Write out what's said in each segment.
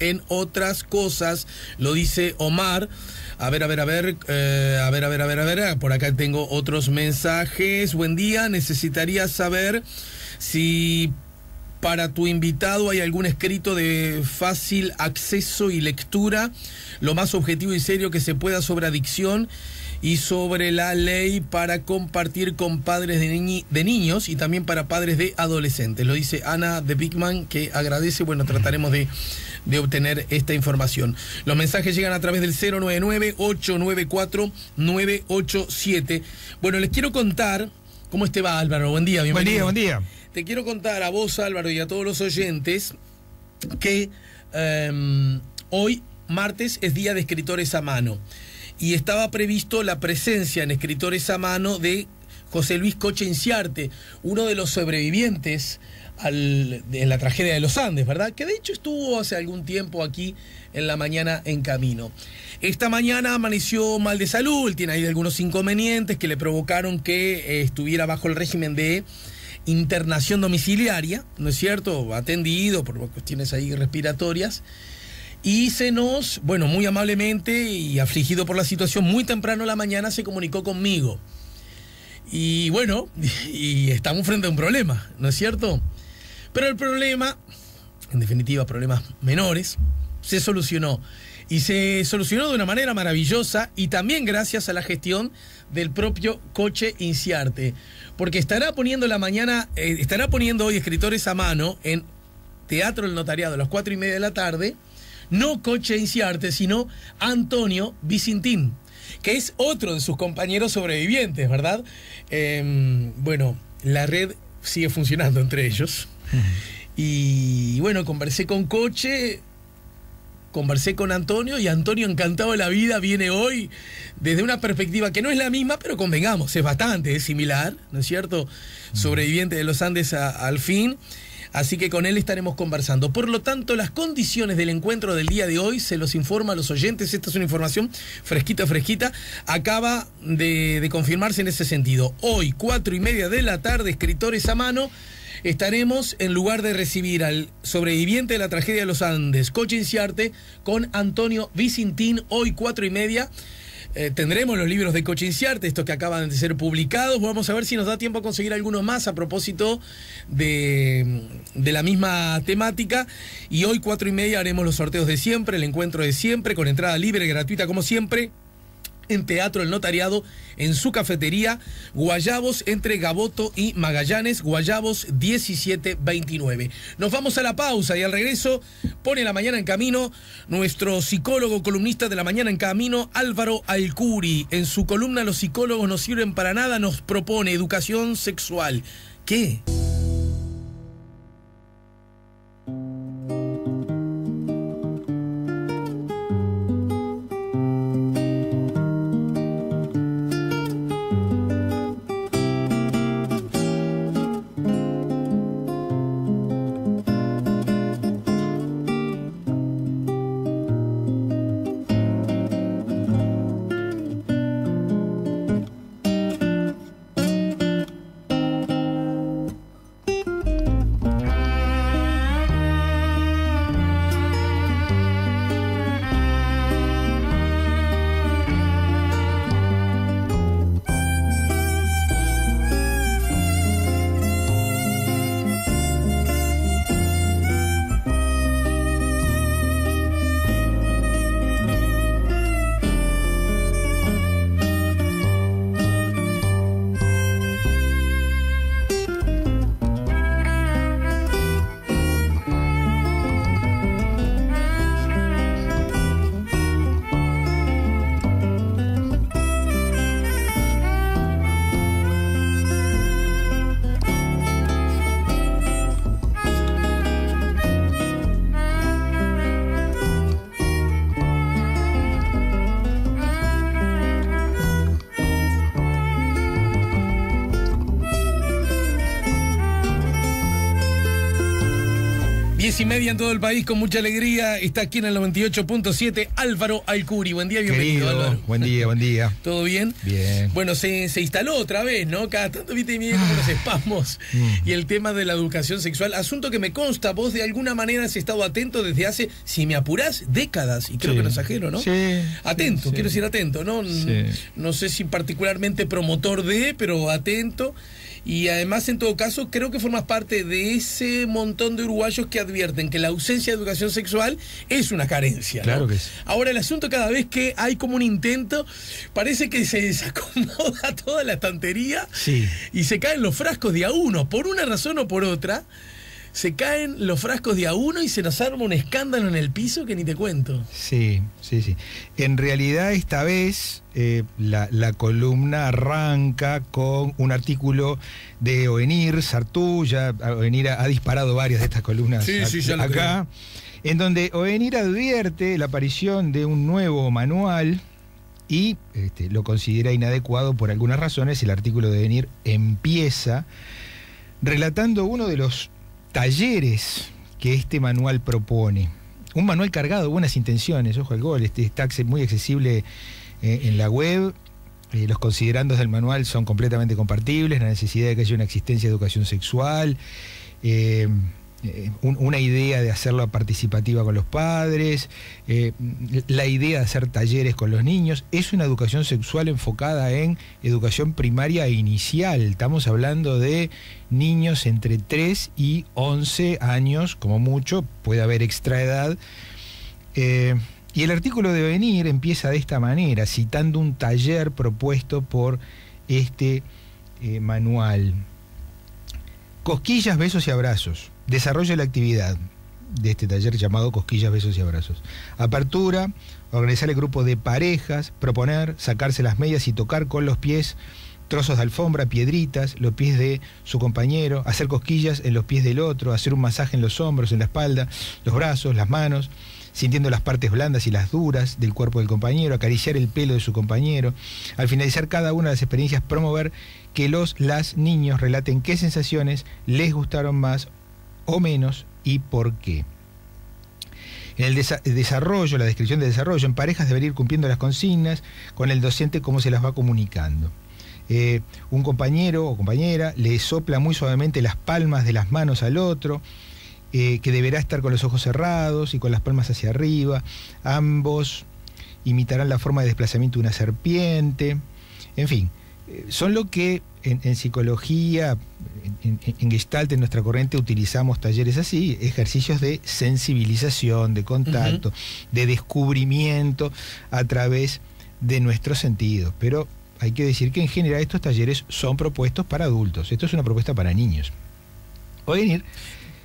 En otras cosas, lo dice Omar. A ver, por acá tengo otros mensajes. Buen día, necesitaría saber si para tu invitado hay algún escrito de fácil acceso y lectura, lo más objetivo y serio que se pueda sobre adicción y sobre la ley para compartir con padres de niños y también para padres de adolescentes. Lo dice Ana de Bigman, que agradece. Bueno, trataremos de obtener esta información. Los mensajes llegan a través del 099-894-987. Bueno, les quiero contar. ¿Cómo te va, Álvaro? Buen día, bienvenido. Buen día, buen día. Te quiero contar a vos, Álvaro, y a todos los oyentes que hoy, martes, es Día de Escritores a Mano. Y estaba previsto la presencia en Escritores a Mano de José Luis Coche Inciarte, uno de los sobrevivientes en la tragedia de los Andes, ¿verdad? Que de hecho estuvo hace algún tiempo aquí en La Mañana en Camino. Esta mañana amaneció mal de salud, tiene ahí algunos inconvenientes que le provocaron que estuviera bajo el régimen de internación domiciliaria, ¿no es cierto? Atendido por cuestiones ahí respiratorias. Y se nos, bueno, muy amablemente y afligido por la situación, muy temprano en la mañana se comunicó conmigo. Y bueno, y estamos frente a un problema, ¿no es cierto? Pero el problema, en definitiva problemas menores, se solucionó. Y se solucionó de una manera maravillosa y también gracias a la gestión del propio Coche Inciarte. Porque estará poniendo hoy Escritores a Mano en Teatro El Notariado a las 4:30 de la tarde. No Coche Inciarte, sino Antonio Vicintín, que es otro de sus compañeros sobrevivientes, ¿verdad? Bueno, la red sigue funcionando entre ellos. Y bueno, conversé con Coche, conversé con Antonio, y Antonio, encantado de la vida, viene hoy desde una perspectiva que no es la misma, pero convengamos, es bastante, es similar, ¿no es cierto? Sobreviviente de los Andes al fin. Así que con él estaremos conversando. Por lo tanto, las condiciones del encuentro del día de hoy se los informa a los oyentes. Esta es una información fresquita. Acaba de confirmarse en ese sentido. Hoy, 4:30 de la tarde, Escritores a Mano, estaremos, en lugar de recibir al sobreviviente de la tragedia de los Andes, Coche Inciarte, con Antonio Vicintín. Hoy, 4:30. Tendremos los libros de Coche Inciarte, estos que acaban de ser publicados. Vamos a ver si nos da tiempo a conseguir algunos más a propósito de la misma temática. Y hoy 4:30 haremos los sorteos de siempre, el encuentro de siempre, con entrada libre, gratuita como siempre, en Teatro El Notariado, en su cafetería, Guayabos, entre Gaboto y Magallanes, Guayabos 1729. Nos vamos a la pausa y al regreso pone La Mañana en Camino nuestro psicólogo columnista de La Mañana en Camino, Álvaro Alcuri. En su columna Los psicólogos no sirven para nada, nos propone educación sexual. ¿Qué? 10:30 en todo el país, con mucha alegría. Está aquí en el 98.7 Álvaro Alcuri. Buen día, bienvenido, querido Álvaro. Buen día, buen día. ¿Todo bien? Bien. Bueno, se instaló otra vez, ¿no? Cada tanto viste miedo con los espasmos y el tema de la educación sexual. Asunto que me consta, vos de alguna manera has estado atento desde hace, si me apurás, décadas. Y creo que no exagero, ¿no? Sí. Atento, quiero decir atento, ¿no? Sí. No sé si particularmente promotor de, pero atento. Y además, en todo caso, creo que formas parte de ese montón de uruguayos que advierten que la ausencia de educación sexual es una carencia, ¿no? Claro que sí. Ahora, el asunto, cada vez que hay como un intento, parece que se desacomoda toda la estantería y se caen los frascos de a uno, por una razón o por otra. Se caen los frascos de a uno y se nos arma un escándalo en el piso que ni te cuento. Sí, sí, sí. En realidad, esta vez la columna arranca con un artículo de Ovenir Sartulla. Ovenir ha disparado varias de estas columnas acá, en donde Ovenir advierte la aparición de un nuevo manual y lo considera inadecuado por algunas razones. El artículo de Ovenir empieza relatando uno de los talleres que este manual propone. Un manual cargado de buenas intenciones, ojo al gol. Está muy accesible en la web. Los considerandos del manual son completamente compartibles. La necesidad de que haya una existencia de educación sexual, una idea de hacerla participativa con los padres, la idea de hacer talleres con los niños. Es una educación sexual enfocada en educación primaria e inicial. Estamos hablando de niños entre 3 y 11 años, como mucho, puede haber extraedad. Y el artículo de Ovenir empieza de esta manera, citando un taller propuesto por este manual. Cosquillas, besos y abrazos. Desarrollo de la actividad de este taller llamado Cosquillas, besos y abrazos. Apertura, organizar el grupo de parejas, proponer, sacarse las medias y tocar con los pies trozos de alfombra, piedritas, los pies de su compañero, hacer cosquillas en los pies del otro, hacer un masaje en los hombros, en la espalda, los brazos, las manos, sintiendo las partes blandas y las duras del cuerpo del compañero, acariciar el pelo de su compañero. Al finalizar cada una de las experiencias, promover que las niños relaten qué sensaciones les gustaron más o menos y por qué. En el desarrollo, la descripción del desarrollo, en parejas deber ir cumpliendo las consignas con el docente cómo se las va comunicando. Un compañero o compañera le sopla muy suavemente las palmas de las manos al otro, que deberá estar con los ojos cerrados y con las palmas hacia arriba. Ambos imitarán la forma de desplazamiento de una serpiente. En fin, son lo que en psicología, en Gestalt, en nuestra corriente, utilizamos talleres así, ejercicios de sensibilización, de contacto, de descubrimiento a través de nuestros sentidos. Pero hay que decir que en general estos talleres son propuestos para adultos. Esto es una propuesta para niños. Ovenir,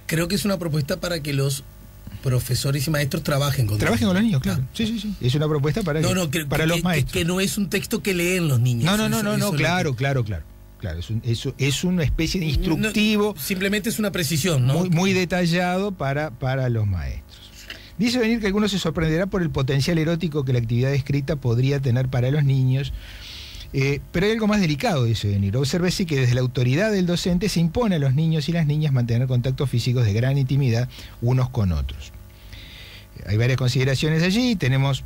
creo que es una propuesta para que los profesores y maestros trabajen con los niños, claro. Sí, sí, sí. Es una propuesta para, para los maestros. Que no es un texto que leen los niños. No, no, no, claro. Es una especie de instructivo. No, simplemente es una precisión, ¿no? Muy, muy detallado para los maestros. Dice Ovenir que algunos se sorprenderá por el potencial erótico que la actividad escrita podría tener para los niños. Pero hay algo más delicado, dice Ovenir. Obsérvese que desde la autoridad del docente se impone a los niños y las niñas mantener contactos físicos de gran intimidad unos con otros. Hay varias consideraciones allí. Tenemos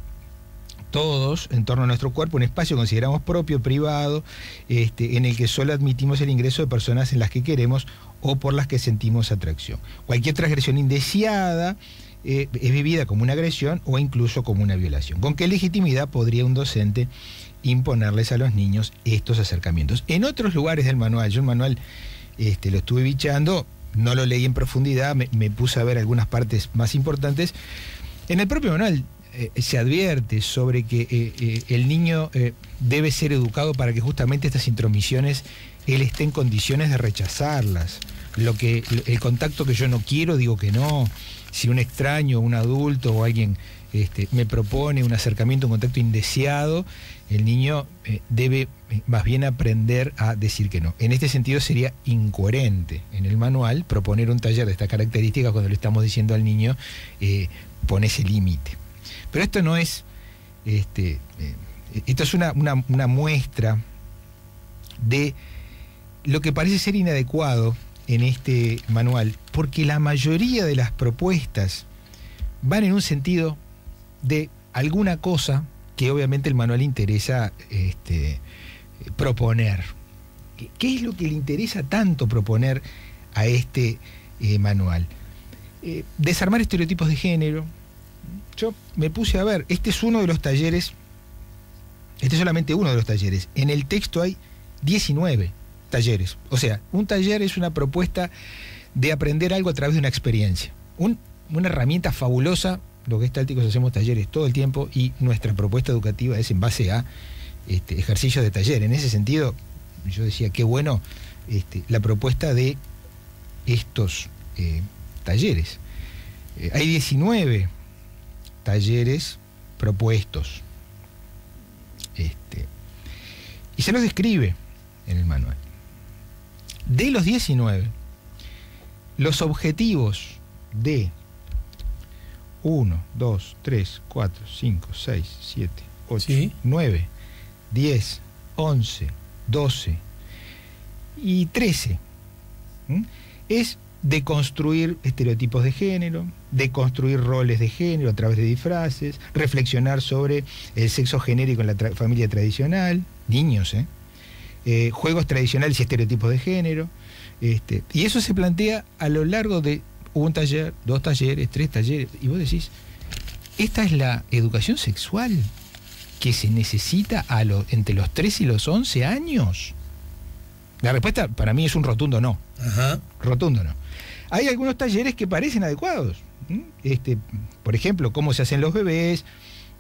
todos, en torno a nuestro cuerpo, un espacio que consideramos propio, privado, en el que solo admitimos el ingreso de personas en las que queremos o por las que sentimos atracción. Cualquier transgresión indeseada es vivida como una agresión o incluso como una violación. ¿Con qué legitimidad podría un docente imponerles a los niños estos acercamientos? En otros lugares del manual, yo el manual lo estuve bichando, no lo leí en profundidad, me puse a ver algunas partes más importantes. En el propio manual se advierte sobre que el niño debe ser educado para que justamente estas intromisiones él esté en condiciones de rechazarlas. El contacto que yo no quiero, digo que no. Si un extraño, un adulto o alguien me propone un acercamiento, un contacto indeseado, el niño debe más bien aprender a decir que no. En este sentido sería incoherente en el manual proponer un taller de estas características cuando le estamos diciendo al niño, pon ese límite. Pero esto no es, esto es una muestra de lo que parece ser inadecuado en este manual, porque la mayoría de las propuestas van en un sentido de alguna cosa que obviamente el manual interesa proponer. ¿Qué es lo que le interesa tanto proponer a este manual? Desarmar estereotipos de género. Yo me puse a ver, este es uno de los talleres, este es solamente uno de los talleres. En el texto hay 19 talleres. O sea, un taller es una propuesta de aprender algo a través de una experiencia. Una herramienta fabulosa. Los gestálticos hacemos talleres todo el tiempo y nuestra propuesta educativa es en base a ejercicios de taller. En ese sentido, yo decía, qué bueno la propuesta de estos talleres. Hay 19 talleres propuestos. Y se los describe en el manual. De los 19, los objetivos de 1, 2, 3, 4, 5, 6, 7, 8, ¿sí? 9, 10, 11, 12 y 13. ¿Mm? Es deconstruir estereotipos de género, deconstruir roles de género a través de disfraces, reflexionar sobre el sexo genérico en la familia tradicional, niños, juegos tradicionales y estereotipos de género. Y eso se plantea a lo largo de un taller, dos talleres, tres talleres. Y vos decís, esta es la educación sexual que se necesita entre los 3 y los 11 años. La respuesta para mí es un rotundo no. Ajá. Rotundo no. Hay algunos talleres que parecen adecuados. Por ejemplo, cómo se hacen los bebés,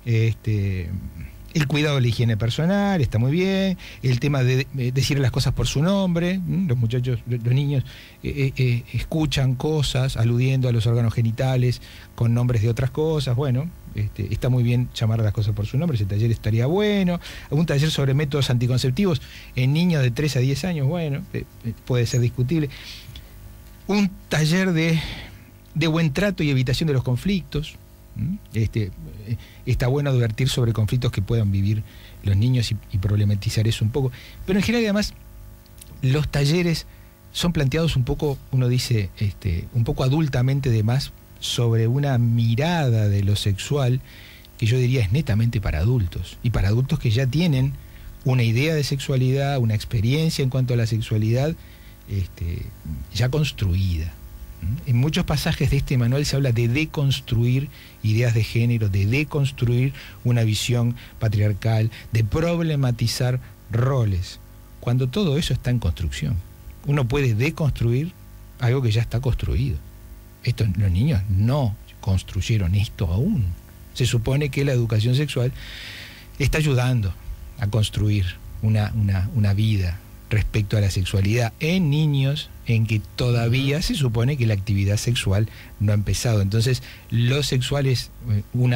el cuidado de la higiene personal, está muy bien. El tema de decir las cosas por su nombre. Los muchachos, los niños escuchan cosas aludiendo a los órganos genitales con nombres de otras cosas. Bueno, está muy bien llamar a las cosas por su nombre. Ese taller estaría bueno. Un taller sobre métodos anticonceptivos en niños de 3 a 10 años, bueno, puede ser discutible. Un taller de buen trato y evitación de los conflictos. Está bueno advertir sobre conflictos que puedan vivir los niños y problematizar eso un poco. Pero en general, además, los talleres son planteados un poco, uno dice, un poco adultamente de más, sobre una mirada de lo sexual que yo diría es netamente para adultos, y para adultos que ya tienen una idea de sexualidad, una experiencia en cuanto a la sexualidad ya construida. En muchos pasajes de este manual se habla de deconstruir ideas de género, de deconstruir una visión patriarcal, de problematizar roles, cuando todo eso está en construcción. Uno puede deconstruir algo que ya está construido. Los niños no construyeron esto aún. Se supone que la educación sexual está ayudando a construir una vida respecto a la sexualidad en niños en que todavía se supone que la actividad sexual no ha empezado. Entonces, lo sexual es un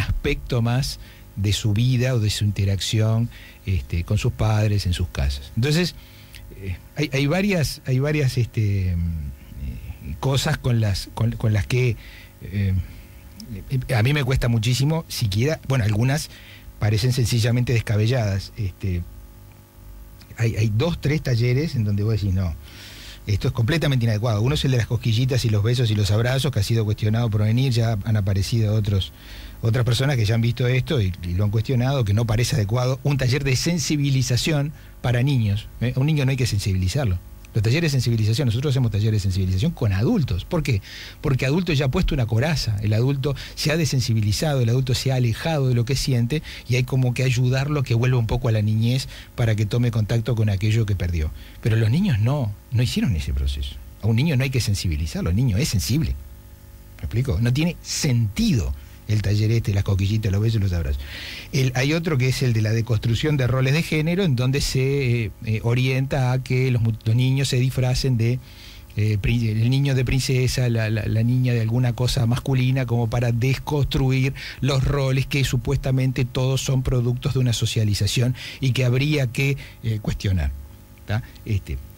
aspecto más de su vida o de su interacción con sus padres, en sus casas. Entonces, hay varias cosas con las que a mí me cuesta muchísimo siquiera. Bueno, algunas parecen sencillamente descabelladas. Hay 2, 3 talleres en donde vos decís, no, esto es completamente inadecuado. Uno es el de las cosquillitas y los besos y los abrazos, que ha sido cuestionado por Ovenir. Ya han aparecido otras personas que ya han visto esto y lo han cuestionado, que no parece adecuado. Un taller de sensibilización para niños. A un niño no hay que sensibilizarlo. Los talleres de sensibilización, nosotros hacemos talleres de sensibilización con adultos. ¿Por qué? Porque adulto ya ha puesto una coraza, el adulto se ha desensibilizado, el adulto se ha alejado de lo que siente y hay como que ayudarlo a que vuelva un poco a la niñez para que tome contacto con aquello que perdió. Pero los niños no hicieron ese proceso. A un niño no hay que sensibilizarlo, el niño es sensible. ¿Me explico? No tiene sentido el taller las coquillitas, los besos y los abrazos. Hay otro que es el de la deconstrucción de roles de género, en donde se orienta a que los niños se disfracen de el niño de princesa, la niña de alguna cosa masculina, como para desconstruir los roles que supuestamente todos son productos de una socialización y que habría que cuestionar. A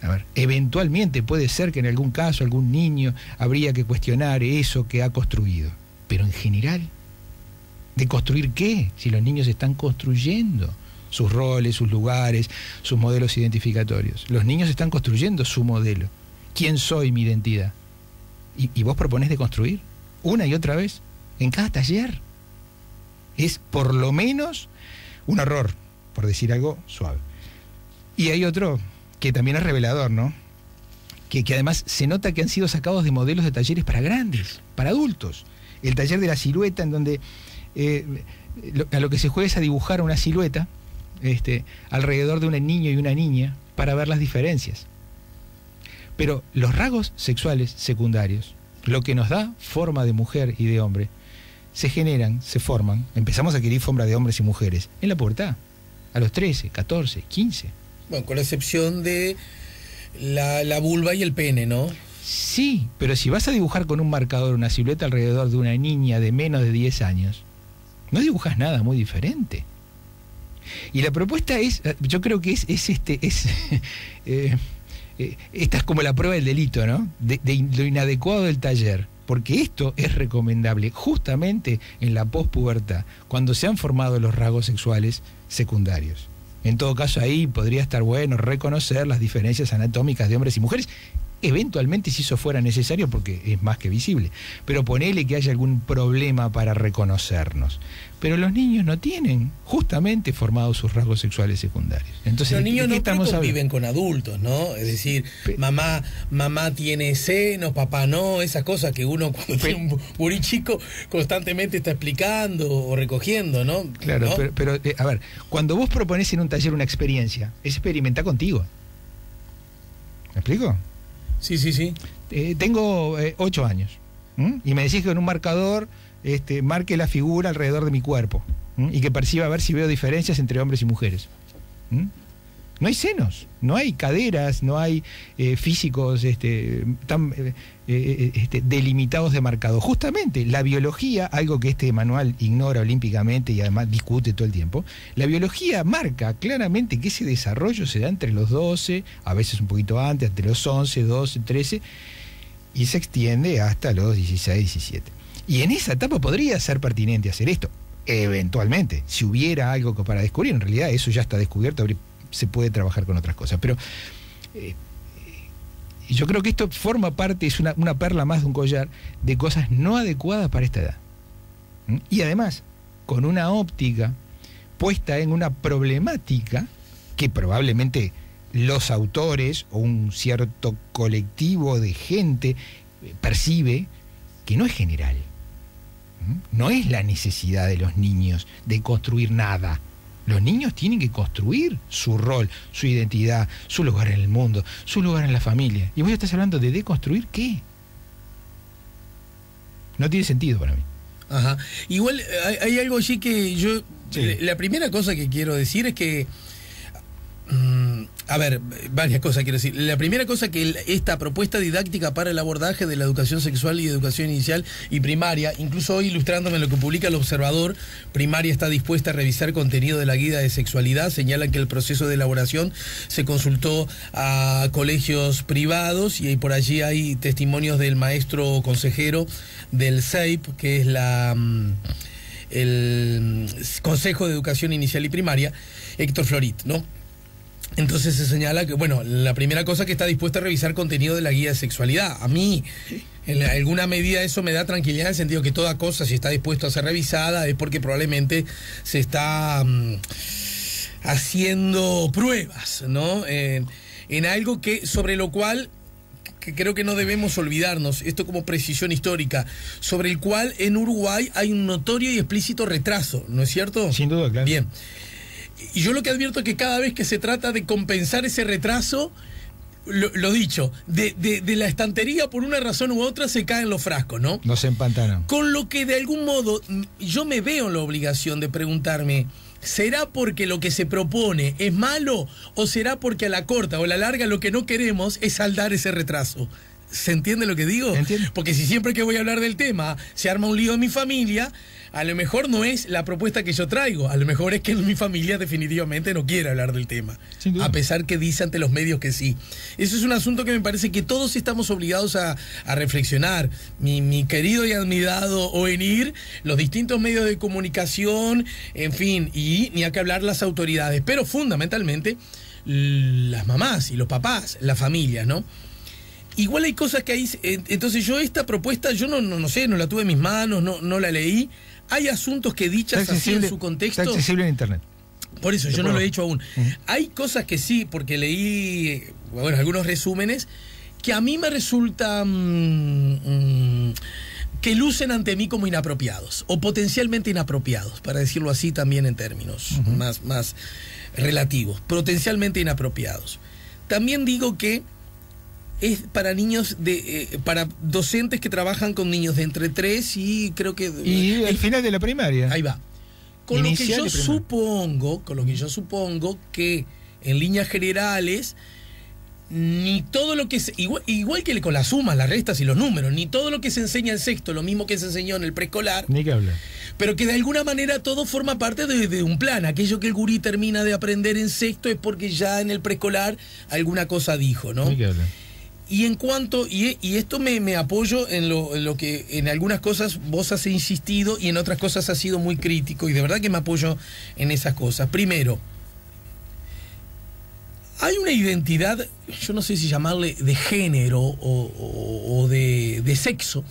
ver, eventualmente puede ser que en algún caso algún niño habría que cuestionar eso que ha construido, pero en general, ¿de construir qué? Si los niños están construyendo sus roles, sus lugares, sus modelos identificatorios. Los niños están construyendo su modelo. quién soy, mi identidad. Y vos proponés deconstruir una y otra vez en cada taller. Es por lo menos un error, por decir algo suave. Y hay otro que también es revelador, ¿no? Que además se nota que han sido sacados de modelos de talleres para grandes, para adultos. El taller de la silueta, en donde a lo que se juega es a dibujar una silueta alrededor de un niño y una niña para ver las diferencias. Pero los rasgos sexuales secundarios, lo que nos da forma de mujer y de hombre, se generan, se forman, empezamos a adquirir forma de hombres y mujeres en la pubertad, a los 13, 14, 15. Bueno, con la excepción de la vulva y el pene, ¿no? Sí, pero si vas a dibujar con un marcador una silueta alrededor de una niña de menos de 10 años, no dibujas nada muy diferente. Y la propuesta es, yo creo que esta es como la prueba del delito, ¿no? De lo inadecuado del taller, porque esto es recomendable justamente en la pospubertad, cuando se han formado los rasgos sexuales secundarios. En todo caso, ahí podría estar bueno reconocer las diferencias anatómicas de hombres y mujeres, eventualmente, si eso fuera necesario, porque es más que visible. Pero ponele que haya algún problema para reconocernos. Pero los niños no tienen justamente formados sus rasgos sexuales secundarios. Entonces, los niños no conviven con adultos, ¿no? Es decir, mamá tiene senos, papá no, esas cosas que uno cuando tiene un burí chico constantemente está explicando o recogiendo, ¿no? Claro, ¿no? Pero a ver, cuando vos proponés en un taller una experiencia, es experimentar contigo. ¿Me explico? Sí, sí, sí. Tengo 8 años. ¿M? Y me decís que con un marcador marque la figura alrededor de mi cuerpo. ¿M? Y que perciba a ver si veo diferencias entre hombres y mujeres. ¿M? No hay senos, no hay caderas, no hay físicos tan delimitados de marcado. Justamente, la biología, algo que este manual ignora olímpicamente y además discute todo el tiempo, la biología marca claramente que ese desarrollo se da entre los 12, a veces un poquito antes, entre los 11, 12, 13, y se extiende hasta los 16, 17. Y en esa etapa podría ser pertinente hacer esto, eventualmente, si hubiera algo para descubrir. En realidad eso ya está descubierto, se puede trabajar con otras cosas, pero yo creo que esto forma parte, es una perla más de un collar de cosas no adecuadas para esta edad. ¿Mm? Y además con una óptica puesta en una problemática que probablemente los autores o un cierto colectivo de gente percibe que no es general. ¿Mm? No es la necesidad de los niños de construir nada. Los niños tienen que construir su rol, su identidad, su lugar en el mundo, su lugar en la familia. Y vos estás hablando de deconstruir qué. No tiene sentido para mí. Ajá. Igual hay algo allí que yo... Sí. La primera cosa que quiero decir es que... a ver, varias cosas quiero decir. La primera cosa que esta propuesta didáctica para el abordaje de la educación sexual y educación inicial y primaria, incluso hoy ilustrándome lo que publica El Observador, primaria está dispuesta a revisar contenido de la guía de sexualidad, señalan que el proceso de elaboración se consultó a colegios privados y por allí hay testimonios del maestro consejero del CEIP, que es el Consejo de Educación Inicial y Primaria, Héctor Florit, ¿no? Entonces se señala que, bueno, la primera cosa que está dispuesta a revisar contenido de la guía de sexualidad. A mí, en alguna medida, eso me da tranquilidad en el sentido que toda cosa, si está dispuesta a ser revisada, es porque probablemente se está haciendo pruebas, ¿no? En algo que, sobre lo cual, que creo que no debemos olvidarnos, esto como precisión histórica, sobre el cual en Uruguay hay un notorio y explícito retraso, ¿no es cierto? Sin duda, claro. Bien. Y yo lo que advierto es que cada vez que se trata de compensar ese retraso, lo dicho, de la estantería por una razón u otra se caen los frascos, ¿no? Nos empantaron. Con lo que de algún modo yo me veo en la obligación de preguntarme, ¿será porque lo que se propone es malo o será porque a la corta o a la larga lo que no queremos es saldar ese retraso? ¿Se entiende lo que digo? Entiendo. Porque si siempre que voy a hablar del tema se arma un lío en mi familia, a lo mejor no es la propuesta que yo traigo, a lo mejor es que mi familia definitivamente no quiere hablar del tema, a pesar que dice ante los medios que sí. Eso es un asunto que me parece que todos estamos obligados a reflexionar. Mi querido y admirado Ovenir, los distintos medios de comunicación, en fin, y ni a qué hablar las autoridades, pero fundamentalmente las mamás y los papás, las familias, ¿no? Igual hay cosas que hay... Entonces yo esta propuesta, yo no sé, no la tuve en mis manos, no la leí. Hay asuntos que dichas así en su contexto... Está accesible en internet. Por eso, yo no lo he hecho aún. Hay cosas que sí, porque leí, bueno, algunos resúmenes, que a mí me resultan... que lucen ante mí como inapropiados, o potencialmente inapropiados, para decirlo así también en términos más relativos, potencialmente inapropiados. También digo que es para niños de para docentes que trabajan con niños de entre 3 y creo que... Y al final de la primaria. Ahí va. Con lo que yo supongo, que en líneas generales... Ni todo lo que... Igual que con las sumas, las restas y los números, ni todo lo que se enseña en sexto, lo mismo que se enseñó en el preescolar. Ni que hablar. Pero que de alguna manera todo forma parte de un plan. Aquello que el gurí termina de aprender en sexto es porque ya en el preescolar alguna cosa dijo, ¿no? Ni que hablar. Y en cuanto... Y esto me apoyo en lo que en algunas cosas vos has insistido y en otras cosas has sido muy crítico. Y de verdad que me apoyo en esas cosas. Primero... Hay una identidad, yo no sé si llamarle de género o de sexo,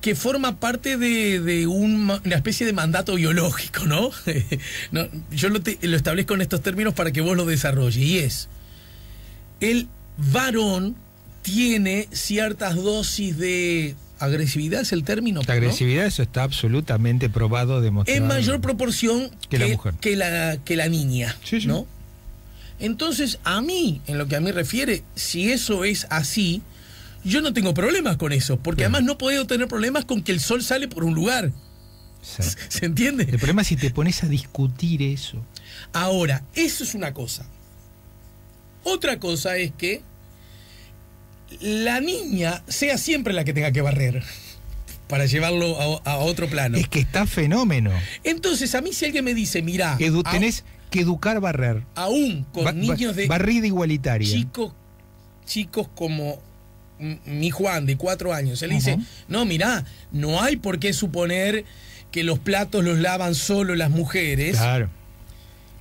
que forma parte de una especie de mandato biológico, ¿no? No, yo lo establezco en estos términos para que vos lo desarrolles. Y es, el varón tiene ciertas dosis de... agresividad es el término. La agresividad, ¿no? Eso está absolutamente probado, demostrado. En mayor proporción que la mujer. Que la niña, sí. ¿No? Entonces, a mí, en lo que a mí refiere, si eso es así, yo no tengo problemas con eso, porque además no puedo tener problemas con que el sol sale por un lugar. Exacto. ¿Se entiende? El problema es si te pones a discutir eso. Ahora, eso es una cosa. Otra cosa es que la niña sea siempre la que tenga que barrer, para llevarlo a otro plano. Es que está fenómeno. Entonces, a mí si alguien me dice, mirá... tenés... que educar barrer. Aún con niños de... Barrida igualitaria. Chicos como mi Juan, de 4 años. Él dice, no, mirá, no hay por qué suponer que los platos los lavan solo las mujeres. Claro.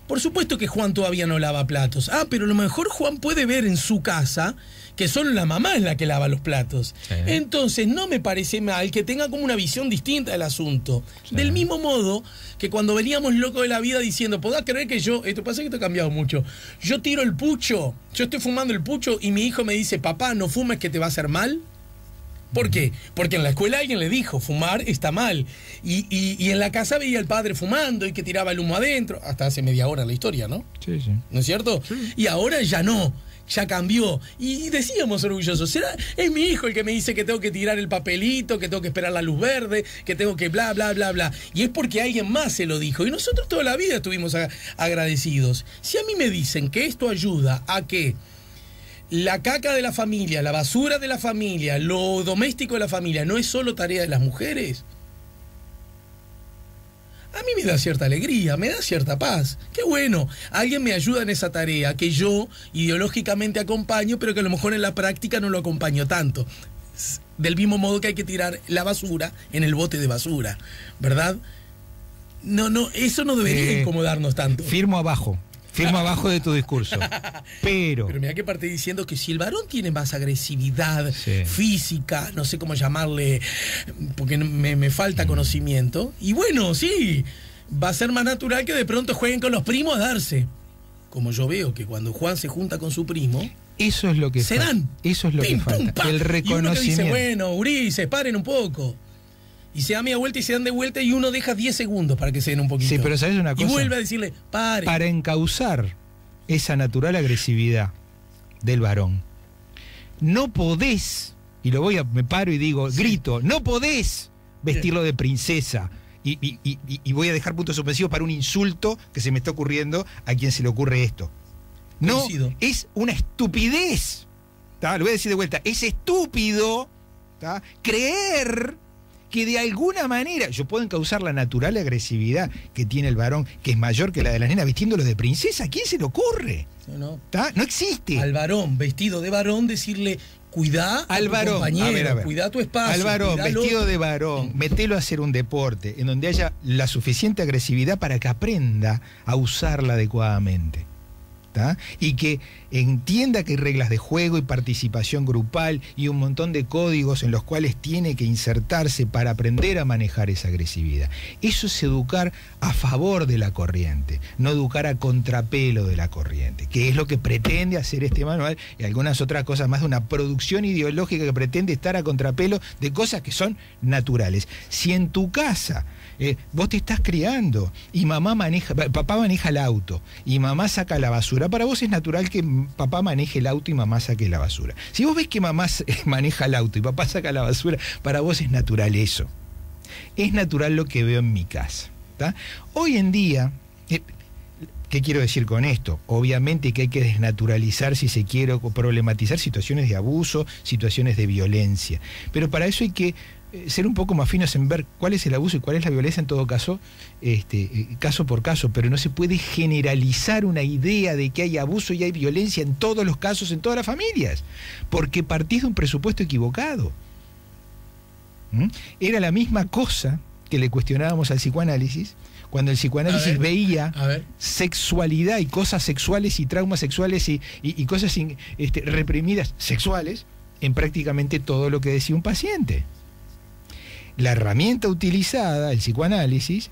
Por supuesto que Juan todavía no lava platos. Ah, pero a lo mejor Juan puede ver en su casa que solo la mamá es la que lava los platos. Sí. Entonces no me parece mal que tenga como una visión distinta del asunto. Sí. Del mismo modo que cuando veníamos locos de la vida diciendo, ¿podás creer que yo... Esto pasa que esto ha cambiado mucho. Yo tiro el pucho, yo estoy fumando el pucho y mi hijo me dice, papá, no fumes que te va a hacer mal. ¿Por qué? Porque en la escuela alguien le dijo, fumar está mal. Y en la casa veía al padre fumando y que tiraba el humo adentro. Hasta hace media hora la historia, ¿no? Sí, sí. ¿No es cierto? Sí. Y ahora ya no, ya cambió. Y decíamos orgullosos, ¿será? Es mi hijo el que me dice que tengo que tirar el papelito, que tengo que esperar la luz verde, que tengo que bla, bla, bla, bla. Y es porque alguien más se lo dijo. Y nosotros toda la vida estuvimos agradecidos. Si a mí me dicen que esto ayuda a que... la caca de la familia, la basura de la familia, lo doméstico de la familia, no es solo tarea de las mujeres. A mí me da cierta alegría, me da cierta paz. Qué bueno, alguien me ayuda en esa tarea que yo ideológicamente acompaño, pero que a lo mejor en la práctica no lo acompaño tanto. Del mismo modo que hay que tirar la basura en el bote de basura, ¿verdad? No, eso no debería incomodarnos tanto. Firmo abajo. Firma abajo de tu discurso. Pero mirá que parte diciendo que si el varón tiene más agresividad física, no sé cómo llamarle, porque me falta conocimiento, y bueno, sí, va a ser más natural que de pronto jueguen con los primos a darse. Como yo veo que cuando Juan se junta con su primo... Eso es lo que se dan. Eso es lo que falta. El reconocimiento. Y uno que dice, bueno, Urises, paren un poco. Y se da media vuelta y se dan de vuelta y uno deja 10 segundos para que se den un poquito. Sí, pero ¿sabes una cosa? Y vuelve a decirle, pare. Para encauzar esa natural agresividad del varón, no podés, y lo voy a, me paro y digo, grito, no podés vestirlo de princesa. Y voy a dejar puntos suspensivos para un insulto que se me está ocurriendo a quien se le ocurre esto. No, es una estupidez. ¿Tá? Lo voy a decir de vuelta, es estúpido, ¿tá? Creer... que de alguna manera yo puedo encauzar la natural agresividad que tiene el varón, que es mayor que la de la nena, vestiéndolo de princesa. ¿A quién se le ocurre? No existe. Al varón vestido de varón decirle, cuidá al compañero, a ver. Cuidá tu espacio. Al varón vestido de varón, metelo a hacer un deporte en donde haya la suficiente agresividad para que aprenda a usarla adecuadamente. ¿tá? Y que entienda que hay reglas de juego y participación grupal y un montón de códigos en los cuales tiene que insertarse para aprender a manejar esa agresividad. Eso es educar a favor de la corriente, no educar a contrapelo de la corriente, que es lo que pretende hacer este manual y algunas otras cosas más, de una producción ideológica que pretende estar a contrapelo de cosas que son naturales. Si en tu casa vos te estás criando y papá maneja el auto y mamá saca la basura, para vos es natural que papá maneje el auto y mamá saque la basura. Si vos ves que mamá maneja el auto y papá saca la basura, para vos es natural eso. Es natural lo que veo en mi casa, ¿tá? Hoy en día, ¿qué quiero decir con esto? Obviamente que hay que desnaturalizar, si se quiere, o problematizar situaciones de abuso, situaciones de violencia. Pero para eso hay que ser un poco más finos en ver cuál es el abuso y cuál es la violencia, en todo caso, caso por caso, pero no se puede generalizar una idea de que hay abuso y hay violencia en todos los casos, en todas las familias, porque partís de un presupuesto equivocado. ¿Mm? Era la misma cosa que le cuestionábamos al psicoanálisis, cuando el psicoanálisis veía sexualidad y cosas sexuales y traumas sexuales y cosas reprimidas sexuales en prácticamente todo lo que decía un paciente. La herramienta utilizada, el psicoanálisis,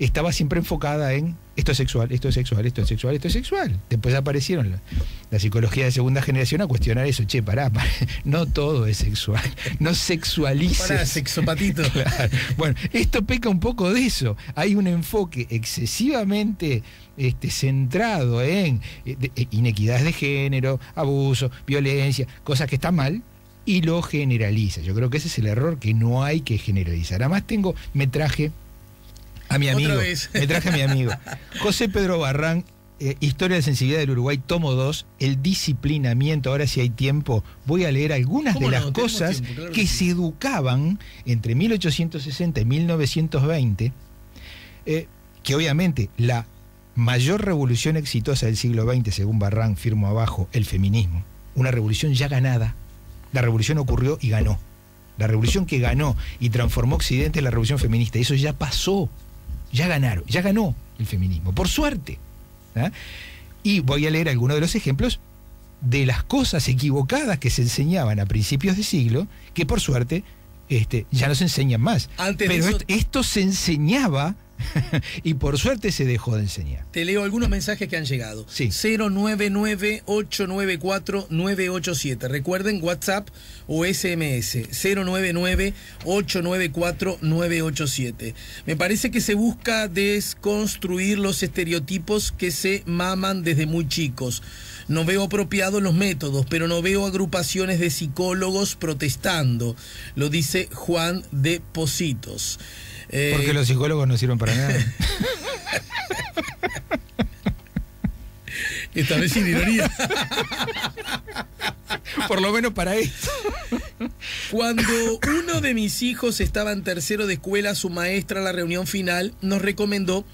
estaba siempre enfocada en esto es sexual, esto es sexual, esto es sexual, esto es sexual. Después aparecieron la psicología de segunda generación a cuestionar eso. Che, pará, no todo es sexual, no sexualices. Pará, sexopatito. Claro. Bueno, esto peca un poco de eso. Hay un enfoque excesivamente centrado en inequidades de género, abuso, violencia, cosas que están mal, y lo generaliza. Yo creo que ese es el error, que no hay que generalizar. Además me traje a mi amigo José Pedro Barrán, Historia de Sensibilidad del Uruguay, tomo 2, el disciplinamiento. Ahora, si hay tiempo, voy a leer algunas de las cosas que se educaban entre 1860 y 1920, que obviamente la mayor revolución exitosa del siglo XX, según Barrán, firmo abajo, el feminismo, una revolución ya ganada. La revolución ocurrió y ganó. La revolución que ganó y transformó Occidente es la revolución feminista. Eso ya pasó. Ya ganó el feminismo. Por suerte. ¿Ah? Y voy a leer algunos de los ejemplos de las cosas equivocadas que se enseñaban a principios de siglo, que por suerte ya no se enseñan más. Antes pero eso, esto se enseñaba y por suerte se dejó de enseñar. Te leo algunos mensajes que han llegado. Sí. 099-894-987. Recuerden, WhatsApp o SMS. 099-894-987. Me parece que se busca desconstruir los estereotipos que se maman desde muy chicos. No veo apropiados los métodos, pero no veo agrupaciones de psicólogos protestando. Lo dice Juan de Positos. Porque los psicólogos no sirven para nada. Esta vez sin ironía. Por lo menos para esto. Cuando uno de mis hijos estaba en tercero de escuela, su maestra, a la reunión final, nos recomendó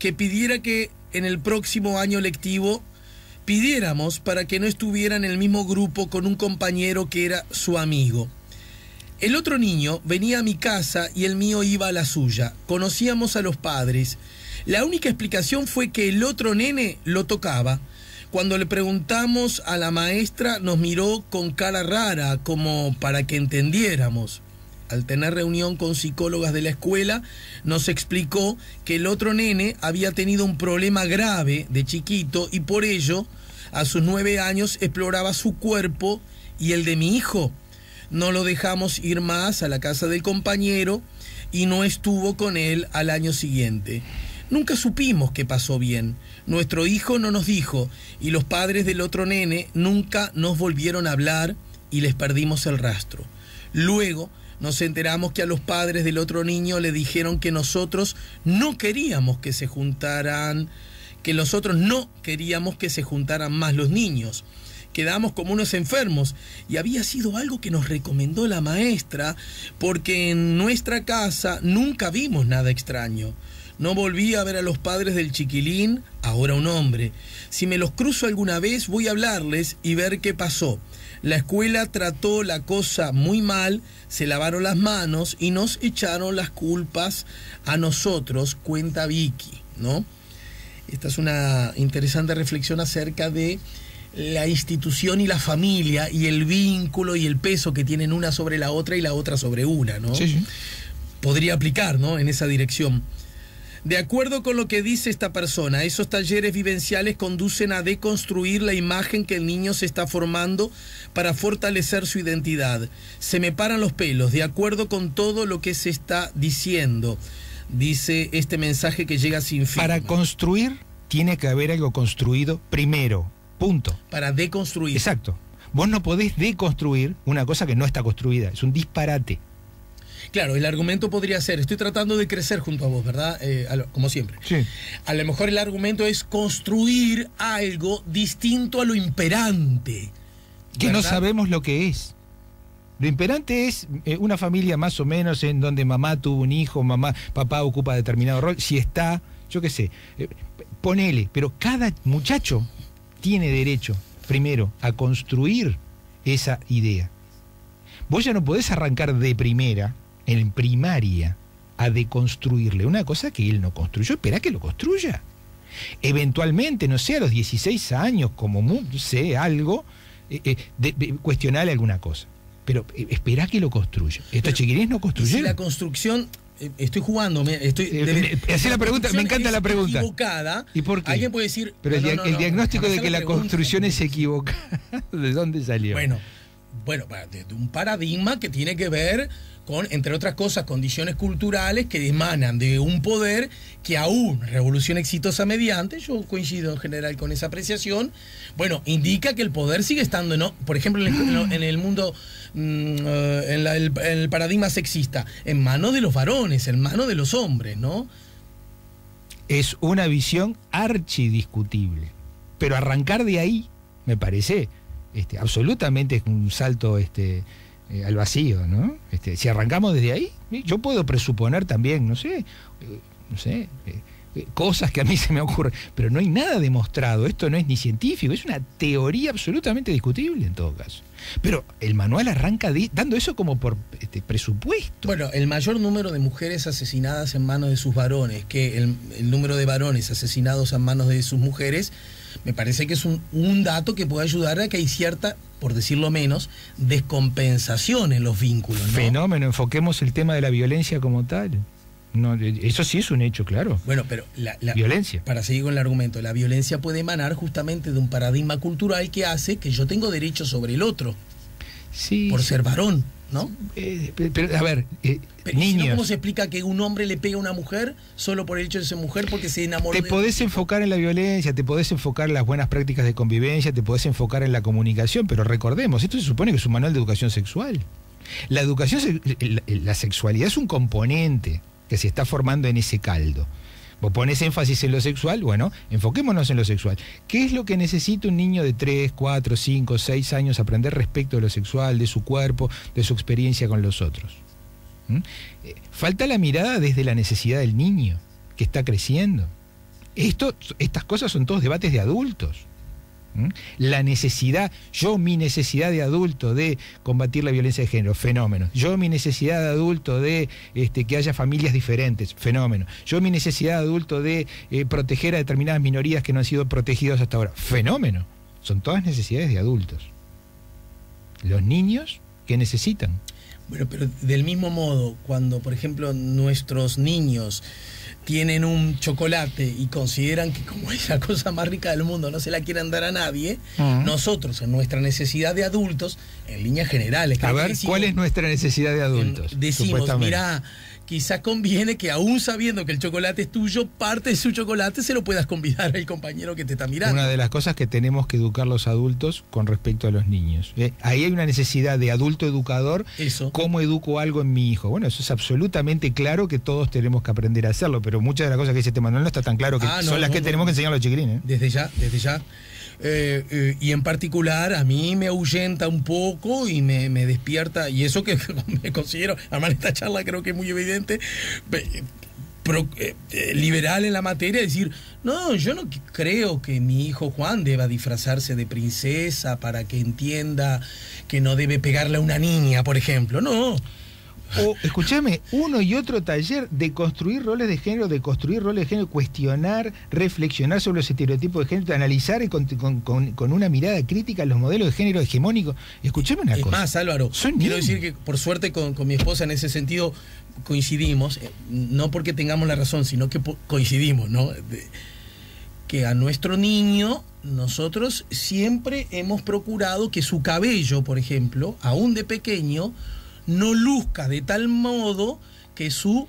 que pidiera que en el próximo año lectivo pidiéramos para que no estuviera en el mismo grupo con un compañero que era su amigo. El otro niño venía a mi casa y el mío iba a la suya. Conocíamos a los padres. La única explicación fue que el otro nene lo tocaba. Cuando le preguntamos a la maestra, nos miró con cara rara, como para que entendiéramos. Al tener reunión con psicólogas de la escuela, nos explicó que el otro nene había tenido un problema grave de chiquito y por ello, a sus 9 años, exploraba su cuerpo y el de mi hijo. No lo dejamos ir más a la casa del compañero y no estuvo con él al año siguiente. Nunca supimos qué pasó bien. Nuestro hijo no nos dijo y los padres del otro nene nunca nos volvieron a hablar y les perdimos el rastro. Luego nos enteramos que a los padres del otro niño le dijeron que nosotros no queríamos que se juntaran, que nosotros no queríamos que se juntaran más los niños. Quedamos como unos enfermos y había sido algo que nos recomendó la maestra porque en nuestra casa nunca vimos nada extraño. No volví a ver a los padres del chiquilín, ahora un hombre. Si me los cruzo alguna vez voy a hablarles y ver qué pasó. La escuela trató la cosa muy mal, se lavaron las manos y nos echaron las culpas a nosotros, cuenta Vicky, ¿no? Esta es una interesante reflexión acerca de la institución y la familia y el vínculo y el peso que tienen una sobre la otra y la otra sobre una, ¿no? Sí, sí. Podría aplicar, ¿no?, en esa dirección. De acuerdo con lo que dice esta persona, esos talleres vivenciales conducen a deconstruir la imagen que el niño se está formando para fortalecer su identidad. Se me paran los pelos, de acuerdo con todo lo que se está diciendo, dice este mensaje que llega sin fin. Para construir tiene que haber algo construido primero, punto. Para deconstruir. Exacto. Vos no podés deconstruir una cosa que no está construida, es un disparate. Claro, el argumento podría ser, estoy tratando de crecer junto a vos, ¿verdad? Como siempre. Sí. A lo mejor el argumento es construir algo distinto a lo imperante, ¿verdad? Que no sabemos lo que es. Lo imperante es una familia más o menos en donde mamá tuvo un hijo, papá ocupa determinado rol, si está, yo qué sé, ponele. Pero cada muchacho tiene derecho, primero, a construir esa idea. Vos ya no podés arrancar de primera, en primaria, a deconstruirle una cosa que él no construyó. Esperá que lo construya. Eventualmente, no sé, a los 16 años, como no sé, algo, cuestionarle alguna cosa. Pero esperá que lo construya. Estos chiquirines no construyeron. Si la construcción... Estoy jugando, hacé la pregunta, me encanta la pregunta. Equivocada. ¿Y por qué? Alguien puede decir... Pero el diagnóstico de que la construcción es equivocada, ¿de dónde salió? Bueno, de un paradigma que tiene que ver con, entre otras cosas, condiciones culturales que emanan de un poder que aún revolución exitosa mediante, yo coincido en general con esa apreciación, bueno, indica que el poder sigue estando, ¿no? Por ejemplo, en el mundo, en el paradigma sexista, en manos de los varones, en manos de los hombres, ¿no? Es una visión archidiscutible, pero arrancar de ahí, me parece... absolutamente es un salto al vacío, ¿no? Si arrancamos desde ahí, yo puedo presuponer también, cosas que a mí se me ocurren, pero no hay nada demostrado, esto no es ni científico, es una teoría absolutamente discutible en todo caso. Pero el manual arranca dando eso como por presupuesto. Bueno, el mayor número de mujeres asesinadas en manos de sus varones, que el número de varones asesinados en manos de sus mujeres, me parece que es un dato que puede ayudar a que hay cierta, por decirlo menos, descompensación en los vínculos, ¿no? Fenómeno, enfoquemos el tema de la violencia como tal. No, eso sí es un hecho, claro. Bueno, pero la violencia, para seguir con el argumento, la violencia puede emanar justamente de un paradigma cultural que hace que yo tengo derecho sobre el otro, sí, por ser varón, ¿no? Pero a ver, pero, niños, ¿sino cómo se explica que un hombre le pega a una mujer solo por el hecho de ser mujer porque se enamoró? Te podés enfocar en la violencia, te podés enfocar en las buenas prácticas de convivencia, te podés enfocar en la comunicación, pero recordemos, esto se supone que es un manual de educación sexual. La educación, la sexualidad es un componente que se está formando en ese caldo. Vos pones énfasis en lo sexual, bueno, enfoquémonos en lo sexual. ¿Qué es lo que necesita un niño de 3, 4, 5, 6 años aprender respecto de lo sexual, de su cuerpo, de su experiencia con los otros? Falta la mirada desde la necesidad del niño, que está creciendo. Estas cosas son todos debates de adultos. La necesidad, mi necesidad de adulto de combatir la violencia de género, fenómeno. Yo mi necesidad de adulto de que haya familias diferentes, fenómeno. Yo mi necesidad de adulto de proteger a determinadas minorías que no han sido protegidas hasta ahora, fenómeno. Son todas necesidades de adultos. Los niños, ¿qué necesitan? Bueno, pero del mismo modo, cuando por ejemplo nuestros niños tienen un chocolate y consideran que como es la cosa más rica del mundo no se la quieren dar a nadie, nosotros en nuestra necesidad de adultos, en líneas generales... A ver, decimos, ¿cuál es nuestra necesidad de adultos? Decimos, mirá, quizás conviene que aún sabiendo que el chocolate es tuyo, parte de su chocolate se lo puedas convidar al compañero que te está mirando. Una de las cosas que tenemos que educar los adultos con respecto a los niños. Ahí hay una necesidad de adulto educador. Eso. ¿Cómo educo algo en mi hijo? Bueno, eso es absolutamente claro que todos tenemos que aprender a hacerlo, pero muchas de las cosas que dice este manual no está tan claro que son las que tenemos que enseñar a los chiquilines. Desde ya. Y en particular a mí me ahuyenta un poco y me despierta, y eso que me considero, además esta charla creo que es muy evidente, liberal en la materia, decir, no, yo no creo que mi hijo Juan deba disfrazarse de princesa para que entienda que no debe pegarle a una niña, por ejemplo, no. Escúchame, uno y otro taller de construir roles de género, cuestionar, reflexionar sobre los estereotipos de género, de analizar y con una mirada crítica los modelos de género hegemónicos. Escúchame una cosa. Es más, Álvaro, quiero decir que por suerte con mi esposa en ese sentido coincidimos, no porque tengamos la razón, sino que coincidimos, ¿no? Que a nuestro niño nosotros siempre hemos procurado que su cabello, por ejemplo, aún de pequeño, no luzca de tal modo que su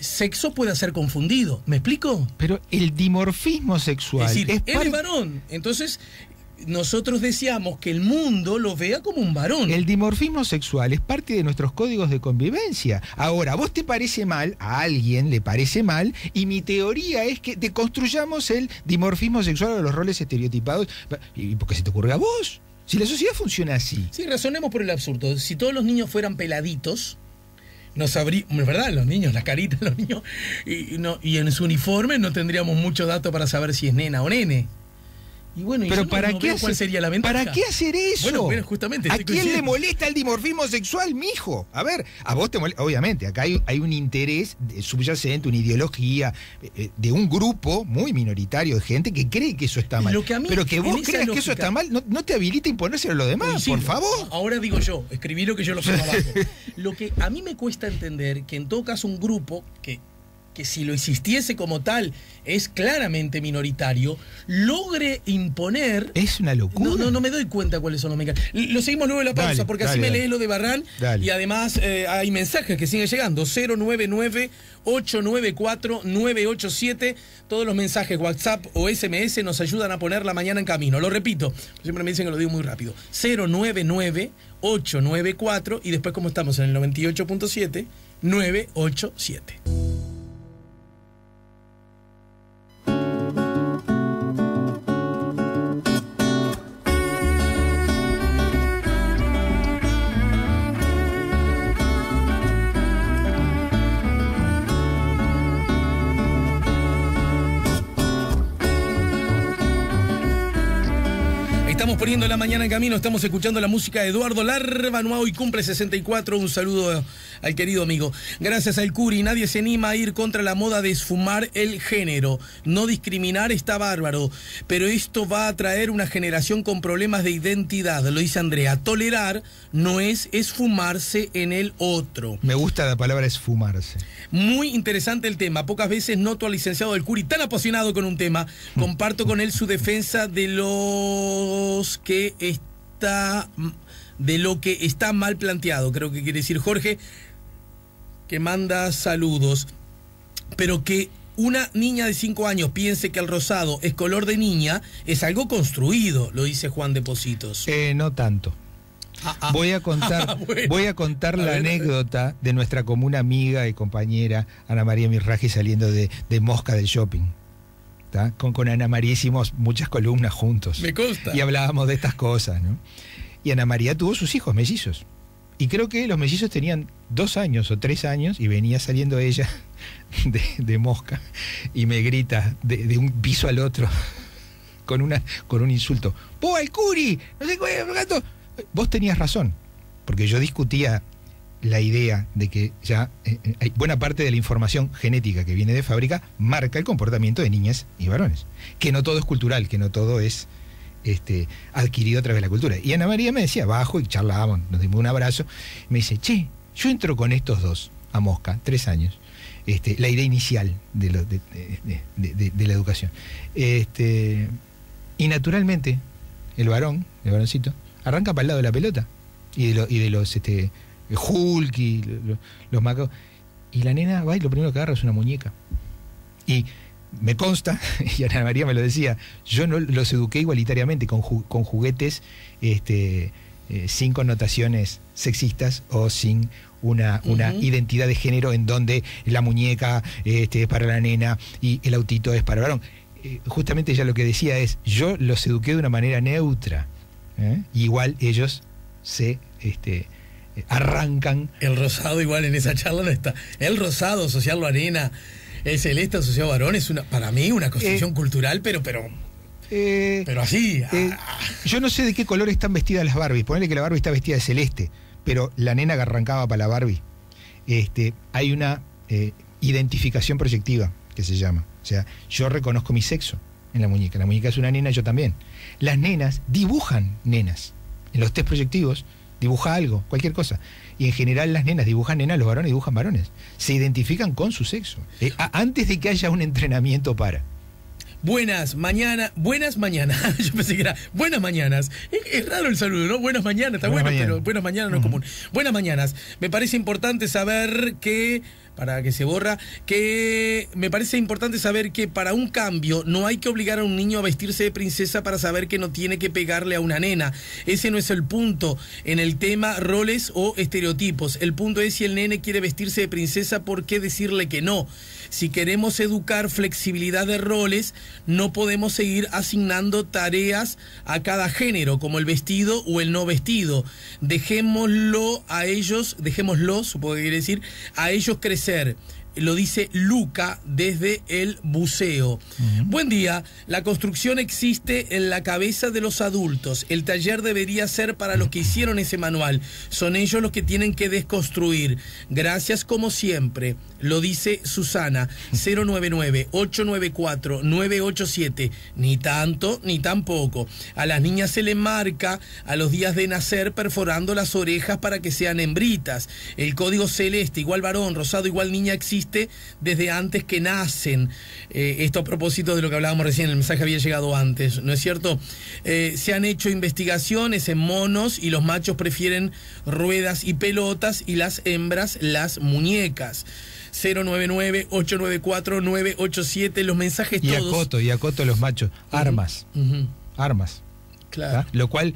sexo pueda ser confundido. ¿Me explico? Pero el dimorfismo sexual... Es decir, él es varón, entonces... Nosotros deseamos que el mundo lo vea como un varón. El dimorfismo sexual es parte de nuestros códigos de convivencia. Ahora, vos te parece mal, a alguien le parece mal, y mi teoría es que deconstruyamos el dimorfismo sexual o los roles estereotipados. ¿Y por qué se te ocurre a vos? Si la sociedad funciona así. Sí, razonemos por el absurdo. Si todos los niños fueran peladitos, nos es verdad, los niños, la carita de los niños, y en su uniforme no tendríamos mucho dato para saber si es nena o nene. Y bueno, pero ¿para qué hacer eso? Bueno, justamente, ¿a quién le molesta el dimorfismo sexual, mijo? A ver, a vos te molesta. Obviamente, acá hay un interés subyacente, una ideología de un grupo muy minoritario de gente que cree que eso está mal. Pero que vos creas que eso está mal, no te habilita a imponérselo a los demás, por favor. Ahora digo yo, escribí lo que yo lo pongo abajo. Lo que a mí me cuesta entender, que en todo caso un grupo que si lo existiese como tal es claramente minoritario, logre imponer... Es una locura. No me doy cuenta cuáles son los mecanismos. Lo seguimos luego de la pausa, porque así me lees lo de Barrán, y además hay mensajes que siguen llegando. 099-894-987. Todos los mensajes WhatsApp o SMS nos ayudan a poner la mañana en camino. Lo repito, siempre me dicen que lo digo muy rápido. 099-894, y después como estamos en el 98.7, 987. Poniendo la mañana en camino, estamos escuchando la música de Eduardo Larbanua, hoy cumple 64, un saludo al querido amigo. Gracias al Curi, nadie se anima a ir contra la moda de esfumar el género, no discriminar está bárbaro, pero esto va a traer una generación con problemas de identidad, lo dice Andrea, tolerar no es esfumarse en el otro. Me gusta la palabra esfumarse. Muy interesante el tema, pocas veces noto al licenciado del Curi tan apasionado con un tema, comparto con él su defensa de lo que está mal planteado, creo que quiere decir Jorge, que manda saludos, pero que una niña de 5 años piense que el rosado es color de niña es algo construido, lo dice Juan de Positos. No tanto. Voy a contar la anécdota de nuestra común amiga y compañera Ana María Mirraji saliendo de Mosca del shopping. Con Ana María hicimos muchas columnas juntos. Me consta. Y hablábamos de estas cosas, ¿no? Y Ana María tuvo sus hijos mellizos. Y creo que los mellizos tenían 2 años o 3 años y venía saliendo ella de Mosca y me grita de un piso al otro con un insulto. ¡Vos, Alcuri! ¡No sé qué! Vos tenías razón, porque yo discutía la idea de que ya buena parte de la información genética que viene de fábrica marca el comportamiento de niñas y varones, que no todo es cultural, que no todo es adquirido a través de la cultura. Y Ana María me decía, bajo y charlábamos, nos dimos un abrazo, me dice, che, yo entro con estos dos a Mosca, 3 años, la idea inicial de la educación, y naturalmente el varoncito arranca para el lado de la pelota y de los Hulk y los macos, y la nena va y lo primero que agarra es una muñeca. Y me consta, y Ana María me lo decía, yo no los eduqué igualitariamente con juguetes sin connotaciones sexistas o sin una identidad de género en donde la muñeca es para la nena y el autito es para el varón. Justamente ella lo que decía es, yo los eduqué de una manera neutra, igual ellos se... arrancan. El rosado igual en esa charla no está. El rosado asociarlo a arena, el celeste asociado a varón es para mí una construcción cultural, pero así. Yo no sé de qué color están vestidas las Barbies. Ponele que la Barbie está vestida de celeste, pero la nena que arrancaba para la Barbie hay una identificación proyectiva, que se llama. O sea, yo reconozco mi sexo en la muñeca. La muñeca es una nena, yo también. Las nenas dibujan nenas. En los test proyectivos dibuja algo, cualquier cosa. Y en general las nenas dibujan nenas, los varones dibujan varones. Se identifican con su sexo. Antes de que haya un entrenamiento para... Buenas mañanas. Yo pensé que era buenas mañanas. Es raro el saludo, ¿no? Buenas mañanas, está bueno, pero buenas mañanas no es común. Buenas mañanas. Me parece importante saber que... para que se borra, que me parece importante saber que para un cambio no hay que obligar a un niño a vestirse de princesa para saber que no tiene que pegarle a una nena. Ese no es el punto en el tema roles o estereotipos. El punto es si el nene quiere vestirse de princesa, ¿por qué decirle que no? Si queremos educar flexibilidad de roles, no podemos seguir asignando tareas a cada género, como el vestido o el no vestido. Dejémoslo a ellos, supongo que quiere decir, a ellos crecer. Lo dice Luca desde el buceo. Buen día, la construcción existe en la cabeza de los adultos. El taller debería ser para los que hicieron ese manual. Son ellos los que tienen que desconstruir. Gracias como siempre. Lo dice Susana, 099-894-987. Ni tanto, ni tampoco. A las niñas se les marca a los días de nacer perforando las orejas para que sean hembritas. El código celeste, igual varón, rosado, igual niña, existe desde antes que nacen. Esto a propósito de lo que hablábamos recién, el mensaje había llegado antes, ¿no es cierto? Se han hecho investigaciones en monos y los machos prefieren ruedas y pelotas y las hembras las muñecas. 099-894-987, los mensajes todos. Y acoto los machos, armas, armas. Claro. Lo cual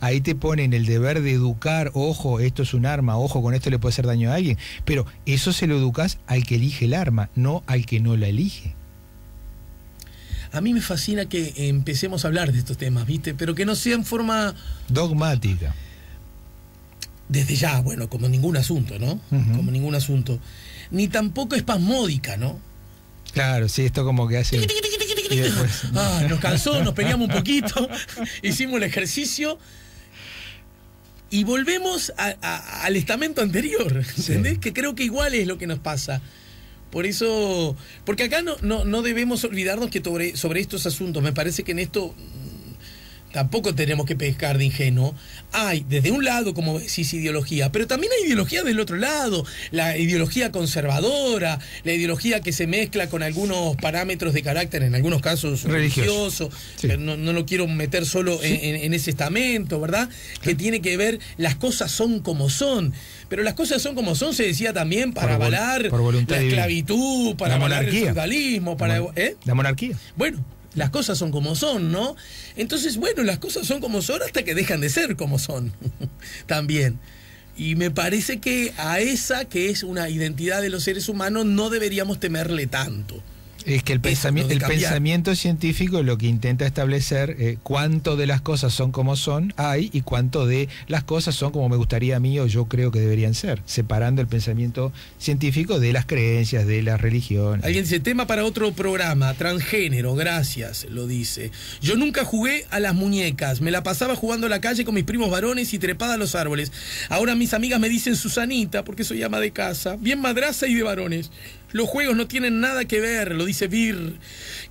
ahí te ponen el deber de educar, ojo, esto es un arma, ojo, con esto le puede hacer daño a alguien, pero eso se lo educas al que elige el arma, no al que no la elige. A mí me fascina que empecemos a hablar de estos temas, ¿viste? Pero que no sea en forma... dogmática. Desde ya, bueno, como ningún asunto, ¿no? Como ningún asunto. Ni tampoco espasmódica, ¿no? Claro, sí, esto como que hace... nos cansó, nos peleamos un poquito, hicimos el ejercicio y volvemos al estamento anterior, ¿entendés? Sí. Que creo que igual es lo que nos pasa. Por eso, porque acá no debemos olvidarnos que sobre estos asuntos, me parece que en esto tampoco tenemos que pescar de ingenuo. Hay, desde un lado, como decís, ideología, pero también hay ideología del otro lado, la ideología conservadora, la ideología que se mezcla con algunos parámetros de carácter, en algunos casos religioso, sí. Pero no lo quiero meter solo, sí, en ese estamento, ¿verdad? Claro. Que tiene que ver, las cosas son como son, pero las cosas son como son, se decía también, para avalar la esclavitud, para avalar el feudalismo, para... La monarquía. Bueno, las cosas son como son, ¿no? Entonces, bueno, las cosas son como son hasta que dejan de ser como son, también. Y me parece que a esa, que es una identidad de los seres humanos, no deberíamos temerle tanto. Es que el pensamiento científico lo que intenta establecer cuánto de las cosas son como son hay y cuánto de las cosas son como me gustaría a mí o yo creo que deberían ser, separando el pensamiento científico de las creencias, de las religiones. Alguien dice, tema para otro programa, transgénero, gracias, lo dice. Yo nunca jugué a las muñecas, me la pasaba jugando a la calle con mis primos varones y trepada a los árboles. Ahora mis amigas me dicen Susanita, porque soy ama de casa, bien madraza y de varones. Los juegos no tienen nada que ver, lo dice Vir,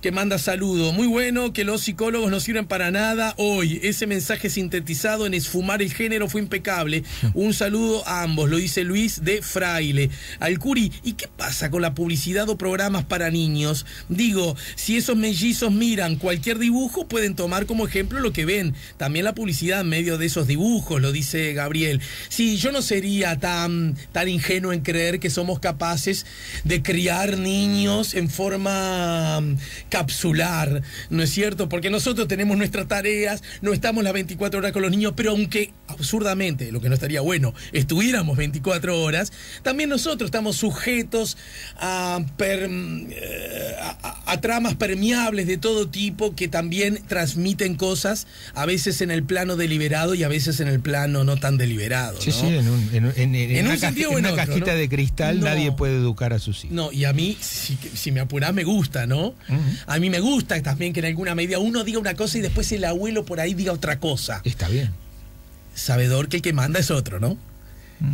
que manda saludo. Muy bueno que los psicólogos no sirven para nada hoy. Ese mensaje sintetizado en esfumar el género fue impecable. Un saludo a ambos, lo dice Luis de Fraile. Alcuri, ¿y qué pasa con la publicidad o programas para niños? Digo, si esos mellizos miran cualquier dibujo, pueden tomar como ejemplo lo que ven. También la publicidad en medio de esos dibujos, lo dice Gabriel. Sí, yo no sería tan ingenuo en creer que somos capaces de criar niños en forma capsular, ¿no es cierto? Porque nosotros tenemos nuestras tareas, no estamos las 24 horas con los niños, pero aunque absurdamente, lo que no estaría bueno, estuviéramos 24 horas, también nosotros estamos sujetos a tramas permeables de todo tipo que también transmiten cosas, a veces en el plano deliberado y a veces en el plano no tan deliberado, ¿no? Sí, sí, en una cajita de cristal nadie puede educar a sus hijos. No, y a mí, si me apurás, me gusta, ¿no? A mí me gusta también que en alguna medida uno diga una cosa y después el abuelo por ahí diga otra cosa. Está bien. Sabedor que el que manda es otro, ¿no?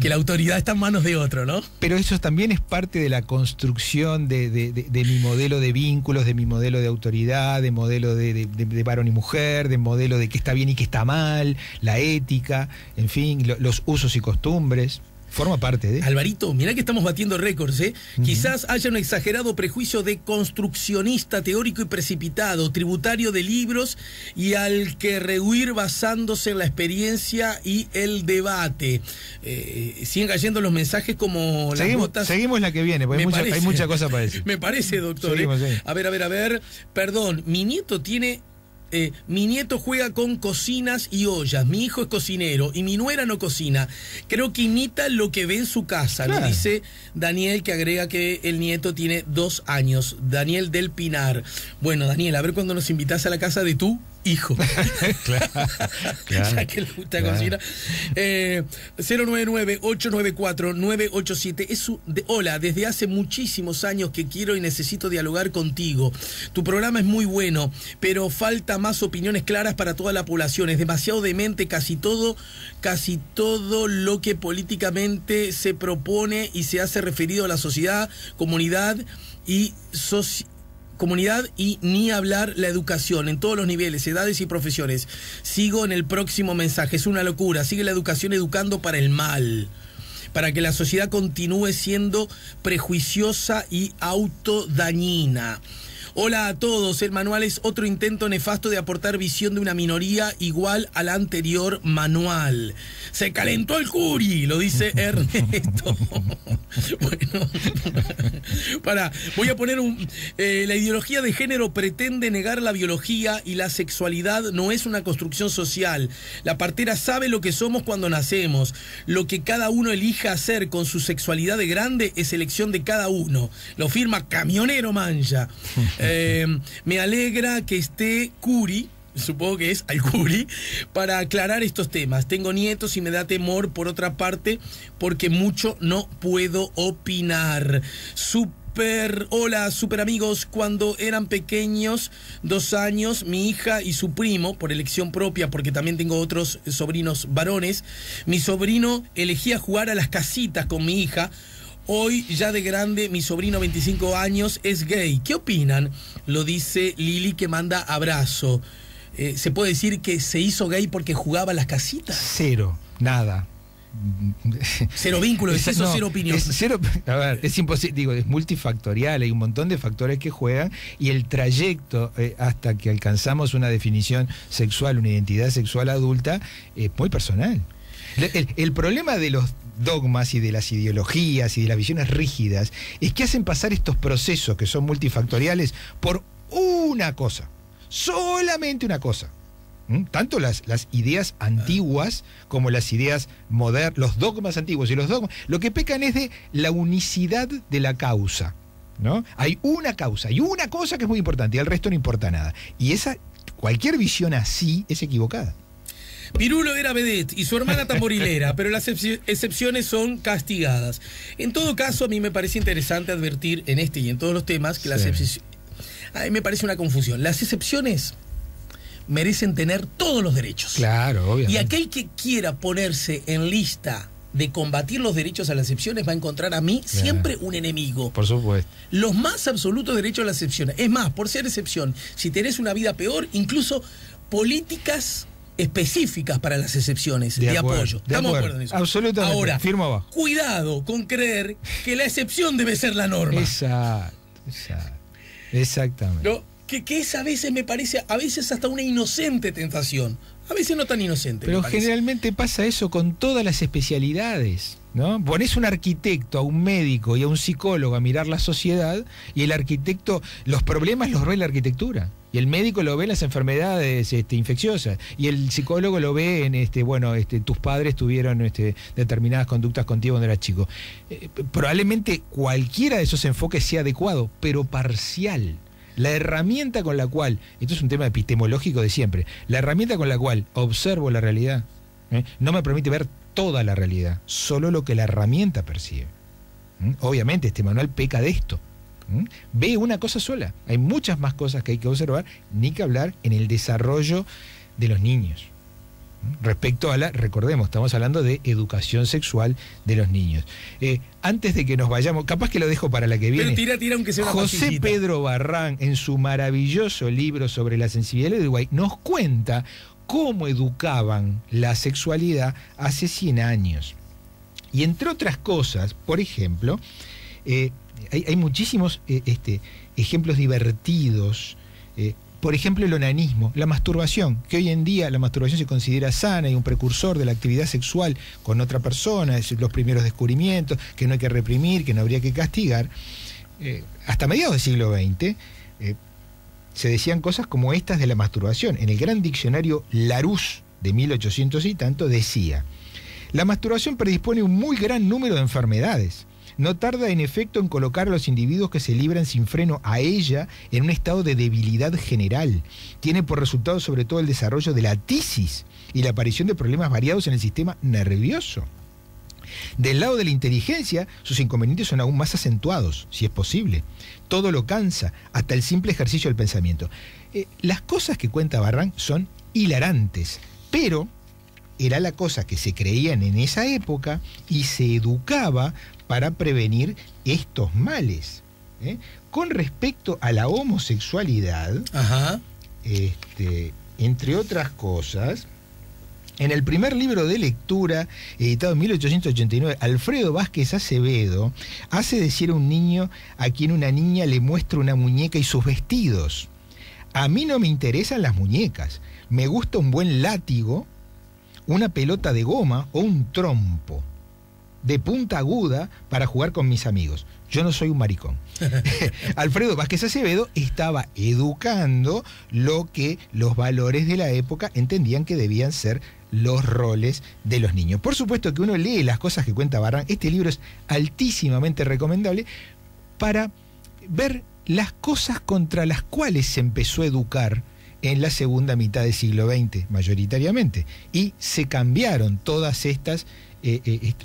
que la autoridad está en manos de otro, ¿no? Pero eso también es parte de la construcción de mi modelo de vínculos, de mi modelo de autoridad, de modelo de varón y mujer, de modelo de qué está bien y qué está mal, la ética, en fin, los usos y costumbres. Forma parte de... Alvarito, mirá que estamos batiendo récords, ¿eh? Quizás haya un exagerado prejuicio de construccionista teórico y precipitado, tributario de libros y al que rehuir basándose en la experiencia y el debate. Siguen cayendo los mensajes como las botas... Seguimos la que viene, porque hay mucha cosa para decir. Me parece, doctor. Seguimos, ¿eh? Sí. A ver. Perdón, mi nieto tiene... mi nieto juega con cocinas y ollas, mi hijo es cocinero y mi nuera no cocina. Creo que imita lo que ve en su casa, claro. Lo dice Daniel, que agrega que el nieto tiene 2 años, Daniel del Pinar. Bueno, Daniel, a ver cuando nos invitás a la casa de tu hijo. Claro. Ya que le gusta cocinar. 099-894-987. Hola, desde hace muchísimos años que quiero y necesito dialogar contigo. Tu programa es muy bueno, pero falta más opiniones claras para toda la población. Es demasiado demente casi todo lo que políticamente se propone y se hace referido a la sociedad, comunidad y ni hablar la educación en todos los niveles, edades y profesiones. Sigo en el próximo mensaje. Es una locura. Sigue la educación educando para el mal, para que la sociedad continúe siendo prejuiciosa y autodañina. Hola a todos. El manual es otro intento nefasto de aportar visión de una minoría igual al anterior manual. Se calentó el Curi, lo dice Ernesto. Bueno, voy a poner un... la ideología de género pretende negar la biología y la sexualidad no es una construcción social. La partera sabe lo que somos cuando nacemos. Lo que cada uno elija hacer con su sexualidad de grande es elección de cada uno. Lo firma Camionero Mancha. Me alegra que esté Curi, supongo que es Alcuri, para aclarar estos temas. Tengo nietos y me da temor, por otra parte, porque mucho no puedo opinar. Hola, super amigos. Cuando eran pequeños, 2 años, mi hija y su primo, por elección propia, porque también tengo otros sobrinos varones, mi sobrino elegía jugar a las casitas con mi hija. Hoy, ya de grande, mi sobrino, 25 años, es gay. ¿Qué opinan? Lo dice Lili, que manda abrazo. ¿Se puede decir que se hizo gay porque jugaba las casitas? Cero, nada. Cero vínculo, es eso, no, cero opinión. A ver, es imposible, digo, es multifactorial, hay un montón de factores que juegan y el trayecto hasta que alcanzamos una definición sexual, una identidad sexual adulta, es muy personal. El problema de los dogmas y de las ideologías y de las visiones rígidas es que hacen pasar estos procesos que son multifactoriales por una cosa, solamente una cosa. Tanto las ideas antiguas como las ideas modernas, los dogmas antiguos y los dogmas, lo que pecan es de la unicidad de la causa, ¿no? Hay una causa, hay una cosa que es muy importante y al resto no importa nada. Y cualquier visión así es equivocada. Pirulo era vedette y su hermana tamborilera, pero las excepciones son castigadas. En todo caso, a mí me parece interesante advertir en este y en todos los temas que las excepciones... A mí me parece una confusión. Las excepciones merecen tener todos los derechos. Claro, obviamente. Y aquel que quiera ponerse en lista de combatir los derechos a las excepciones va a encontrar a mí siempre un enemigo. Por supuesto. Los más absolutos derechos a las excepciones. Es más, por ser excepción, si tenés una vida peor, incluso políticas específicas para las excepciones de apoyo. ¿Estamos de acuerdo en eso? Absolutamente. Ahora, firmo abajo. Cuidado con creer que la excepción debe ser la norma. Exacto. Exactamente. ¿No? Que es a veces, me parece, a veces hasta una inocente tentación. A veces no tan inocente. Pero generalmente pasa eso con todas las especialidades, ¿no? Ponés un arquitecto, a un médico y a un psicólogo a mirar la sociedad y el arquitecto, los problemas los ve en la arquitectura. Y el médico lo ve en las enfermedades infecciosas. Y el psicólogo lo ve en, tus padres tuvieron determinadas conductas contigo cuando eras chico. Probablemente cualquiera de esos enfoques sea adecuado, pero parcial. La herramienta con la cual, esto es un tema epistemológico de siempre, la herramienta con la cual observo la realidad, no me permite ver toda la realidad, solo lo que la herramienta percibe. Obviamente este manual peca de esto. Ve una cosa sola. Hay muchas más cosas que hay que observar, ni que hablar en el desarrollo de los niños. respecto a la, recordemos, estamos hablando de educación sexual de los niños. Antes de que nos vayamos, capaz que lo dejo para la que viene. Pero tira, aunque sea una José pasillita. Pedro Barrán, en su maravilloso libro sobre la sensibilidad de Uruguay, nos cuenta cómo educaban la sexualidad hace 100 años. Y entre otras cosas, por ejemplo, hay muchísimos ejemplos divertidos. Por ejemplo, el onanismo, la masturbación, que hoy en día la masturbación se considera sana y un precursor de la actividad sexual con otra persona, es los primeros descubrimientos, que no hay que reprimir, que no habría que castigar. Hasta mediados del siglo XX se decían cosas como estas de la masturbación. En el gran diccionario Larousse de 1800 y tanto decía: la masturbación predispone un muy gran número de enfermedades. No tarda en efecto en colocar a los individuos que se libran sin freno a ella en un estado de debilidad general. Tiene por resultado sobre todo el desarrollo de la tisis y la aparición de problemas variados en el sistema nervioso. Del lado de la inteligencia, sus inconvenientes son aún más acentuados, si es posible. Todo lo cansa, hasta el simple ejercicio del pensamiento. Las cosas que cuenta Barrán son hilarantes, pero era la cosa que se creían en esa época y se educaba para prevenir estos males. Con respecto a la homosexualidad, ajá, entre otras cosas, en el primer libro de lectura, editado en 1889, Alfredo Vázquez Acevedo hace decir a un niño a quien una niña le muestra una muñeca y sus vestidos: a mí no me interesan las muñecas, me gusta un buen látigo, una pelota de goma o un trompo de punta aguda para jugar con mis amigos. Yo no soy un maricón. Alfredo Vázquez Acevedo estaba educando lo que los valores de la época entendían que debían ser los roles de los niños. Por supuesto que uno lee las cosas que cuenta Barrán. Este libro es altísimamente recomendable para ver las cosas contra las cuales se empezó a educar en la segunda mitad del siglo XX, mayoritariamente. Y se cambiaron todas estas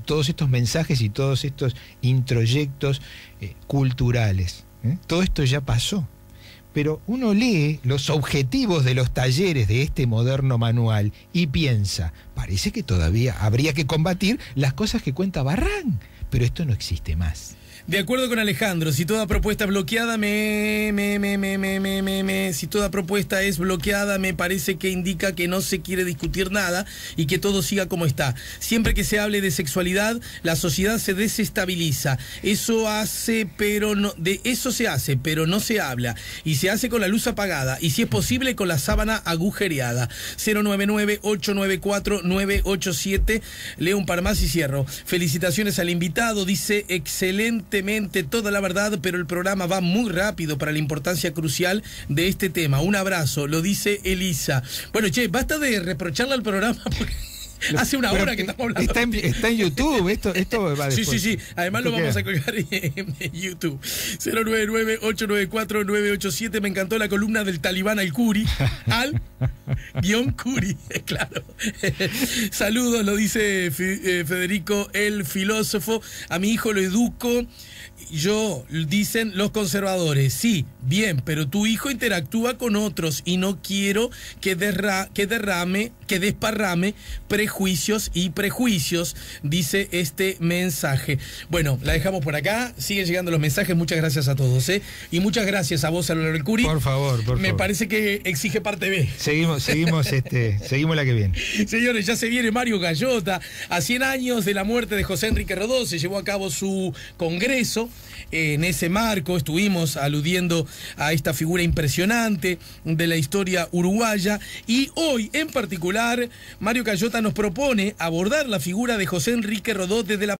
todos estos mensajes y todos estos introyectos culturales. Todo esto ya pasó. Pero uno lee los objetivos de los talleres de este moderno manual y piensa, parece que todavía habría que combatir las cosas que cuenta Barrán, pero esto no existe más. De acuerdo con Alejandro, si toda propuesta bloqueada si toda propuesta es bloqueada, me parece que indica que no se quiere discutir nada y que todo siga como está. Siempre que se hable de sexualidad, la sociedad se desestabiliza. Eso se hace, pero no se habla, y se hace con la luz apagada y, si es posible, con la sábana agujereada. 099-894-987. Leo un par más y cierro. Felicitaciones al invitado, dice: excelente toda la verdad, pero el programa va muy rápido para la importancia crucial de este tema. Un abrazo, lo dice Elisa. Bueno, che, basta de reprocharle al programa porque hace una hora que estamos hablando. Está en YouTube, esto va después. Sí. Además lo vamos a colgar en YouTube. 099-894-987. Me encantó la columna del talibán Al Curi, claro. Saludos, lo dice Federico, el filósofo. A mi hijo lo educo yo, dicen los conservadores. Sí, bien, pero tu hijo interactúa con otros y no quiero que desparrame prejuicios y prejuicios, dice este mensaje. Bueno, la dejamos por acá. Siguen llegando los mensajes. Muchas gracias a todos, y muchas gracias a vos, Álvaro Alcuri. Por favor, Me parece que exige parte B. Seguimos la que viene. Señores, ya se viene Mario Cayota. A 100 años de la muerte de José Enrique Rodó se llevó a cabo su congreso. En ese marco estuvimos aludiendo a esta figura impresionante de la historia uruguaya, y hoy en particular Mario Cayota nos propone abordar la figura de José Enrique Rodó desde la